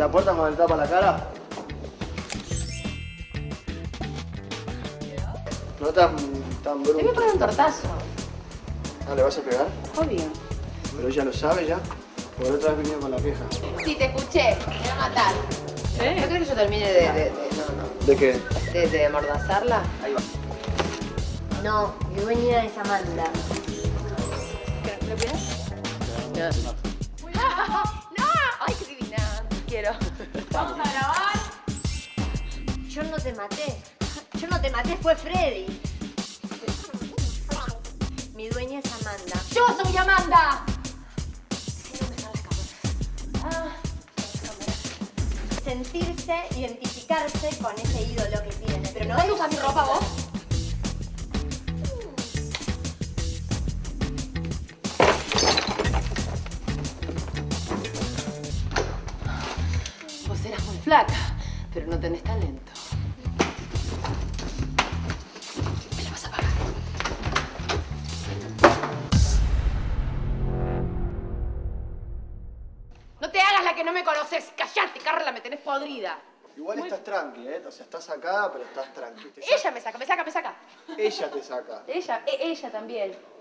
la puerta con el tapa a la cara. No tan bruto. Se me pone un tortazo. Ah, ¿le vas a pegar? Obvio. Pero ella lo sabe ya. Por otra vez venido con la queja. Sí, te escuché. Me va a matar. ¿Eh? ¿No crees que yo termine no. ¿De qué? De amordazarla. Ahí va. No, mi dueña es Amanda. ¿Lo quieres? No. ¡No! ¡Ay, qué divina! Quiero. Vamos a grabar. Yo no te maté. Yo no te maté, fue Freddy. Mi dueña es Amanda. ¡Yo soy Amanda! Si no me sale la cámara. Sentirse, identificarse con ese ídolo que tiene. Pero no vas a usar mi ropa vos. Vos eras muy flaca, pero no tenés talento. Que no me conoces, callate, Carla, me tenés podrida. Igual muy... estás tranqui, ¿eh? O sea, estás sacada, pero estás tranqui. Ella me saca. Ella te saca. Ella también.